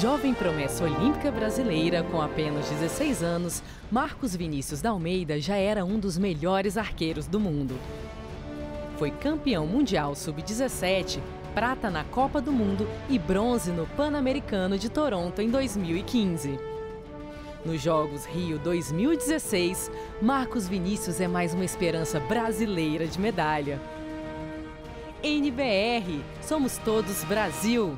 Jovem promessa olímpica brasileira, com apenas 16 anos, Marcos Vinícius da Almeida já era um dos melhores arqueiros do mundo. Foi campeão mundial sub-17, prata na Copa do Mundo e bronze no Pan-Americano de Toronto em 2015. Nos Jogos Rio 2016, Marcos Vinícius é mais uma esperança brasileira de medalha. NBR, somos todos Brasil!